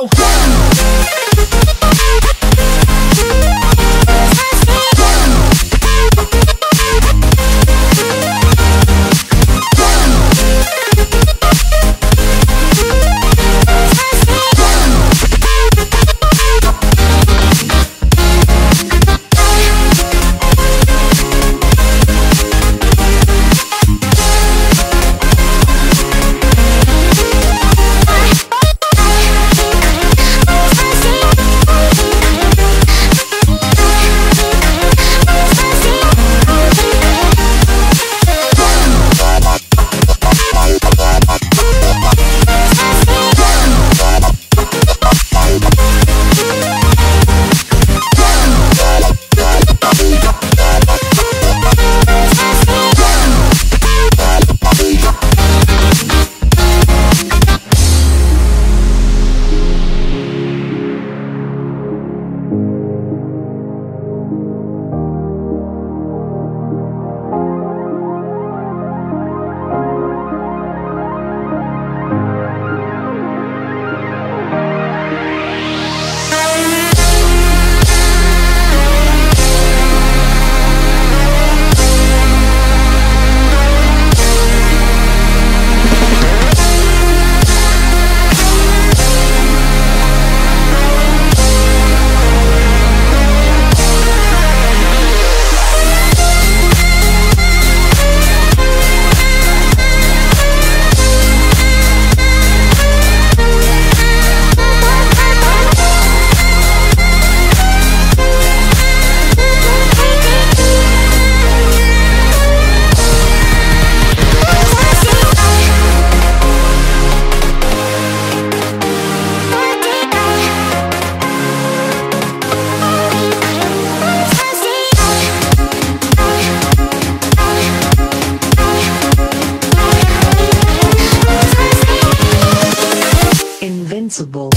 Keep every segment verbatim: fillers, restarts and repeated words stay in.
go. Invincible.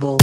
possible.